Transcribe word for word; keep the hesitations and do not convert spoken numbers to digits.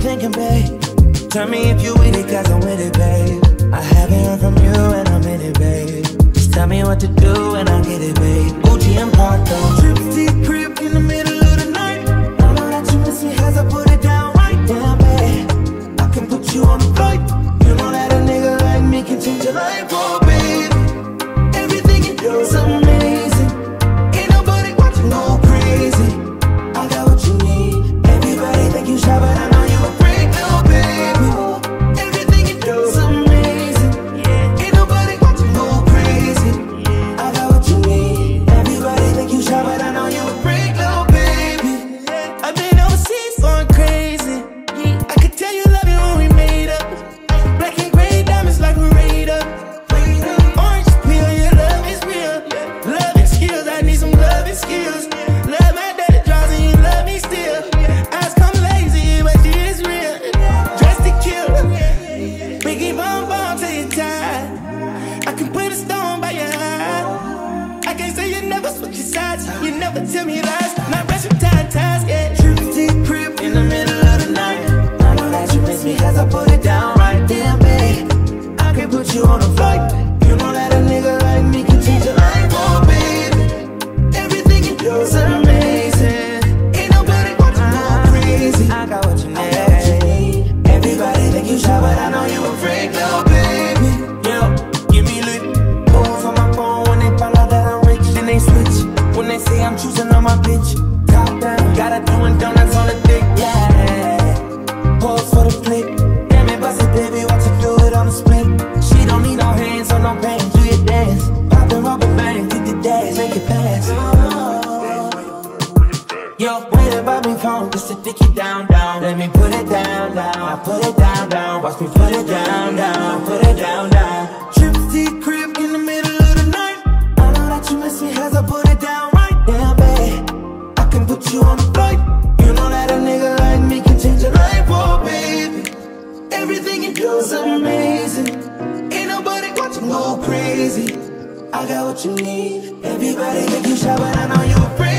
Thinking, babe, tell me if you with it, cause I'm with it, babe. I haven't heard from you and I'm in it, babe. Just tell me what to do and I'll get it, babe. Gucci and Parker, trips deep crib in the middle of the night. I know that you miss me as I put it down right down, babe. I can put you on the flight. You know that a nigga like me can change your life, oh babe. Everything you do is amazing. Ain't nobody watching go crazy. I got what you need. Everybody think you shy, but I know you a I got what you need. Everybody think you shy, but I know you afraid.